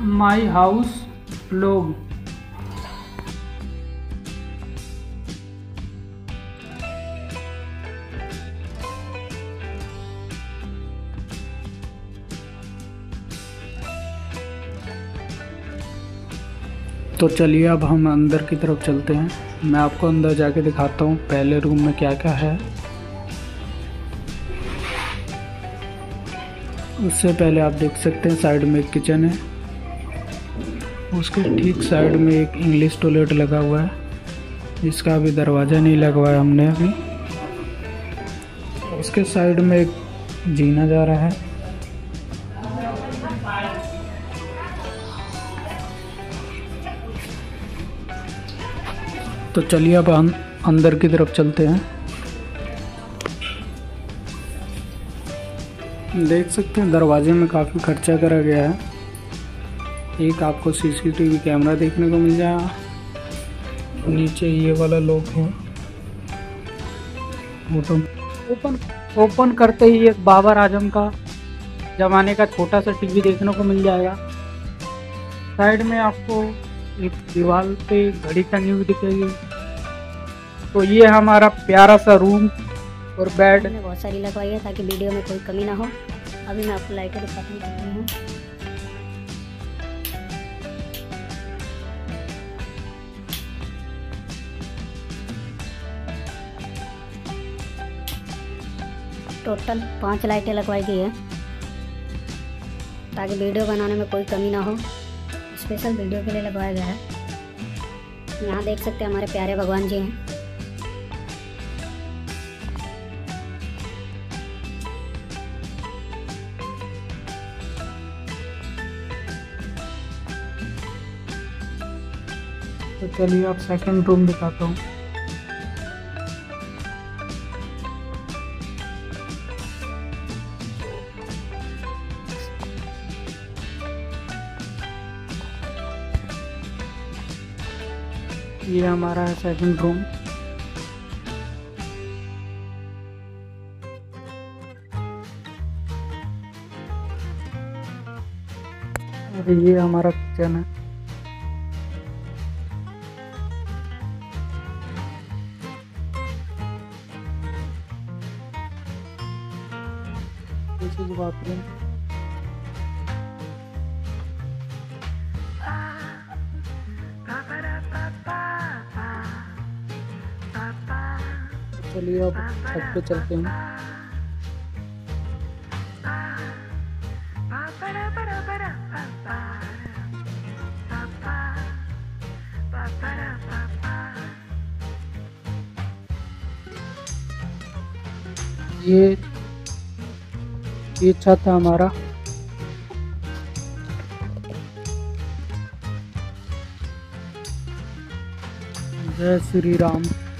My house blog. तो चलिए अब हम अंदर की तरफ चलते हैं, मैं आपको अंदर जाके दिखाता हूँ पहले रूम में क्या क्या है। उससे पहले आप देख सकते हैं साइड में एक किचन है, उसके ठीक साइड में एक इंग्लिश टॉयलेट लगा हुआ है जिसका अभी दरवाज़ा नहीं लगवाया हमने अभी। उसके साइड में एक जीना जा रहा है। तो चलिए अब हम अंदर की तरफ चलते हैं। देख सकते हैं दरवाजे में काफ़ी खर्चा करा गया है। एक आपको सीसीटीवी कैमरा देखने को मिल जाएगा। नीचे ये वाला लॉक है, ओपन करते ही एक बाबर आजम का ज़माने का छोटा सा टीवी देखने को मिल जाएगा। साइड में आपको एक दीवार पे घड़ी टंगी हुई दिखेगी। तो ये हमारा प्यारा सा रूम और बेड मैंने बहुत सारी लगवाई है ताकि वीडियो में कोई कमी ना हो। अभी मैं आपको लाइटें दिखाती हूँ। टोटल 5 लाइटें लगवाई गई है ताकि वीडियो बनाने में कोई कमी ना हो। स्पेशल वीडियो के लिए लगवाया गया है। यहाँ देख सकते हैं हमारे प्यारे भगवान जी हैं। तो चलिए आप सेकंड रूम दिखाता हूँ। ये हमारा है सेकंड रूम। और ये हमारा किचन है। बाथरूम चलिए अब छत पे चलते हैं। ये छत है हमारा। जय श्री राम।